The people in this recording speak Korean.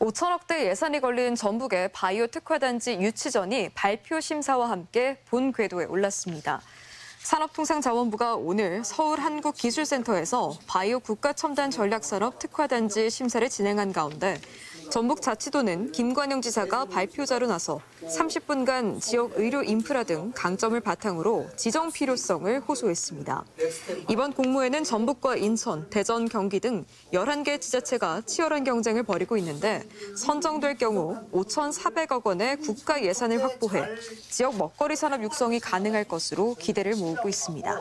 5,000억대 예산이 걸린 전북의 바이오특화단지 유치전이 발표 심사와 함께 본 궤도에 올랐습니다. 산업통상자원부가 오늘 서울한국기술센터에서 바이오 국가첨단전략산업 특화단지 심사를 진행한 가운데 전북 자치도는 김관영 지사가 발표자로 나서 30분간 지역 의료 인프라 등 강점을 바탕으로 지정 필요성을 호소했습니다. 이번 공모에는 전북과 인천, 대전, 경기 등 11개 지자체가 치열한 경쟁을 벌이고 있는데 선정될 경우 5,400억 원의 국가 예산을 확보해 지역 먹거리 산업 육성이 가능할 것으로 기대를 모으고 있습니다.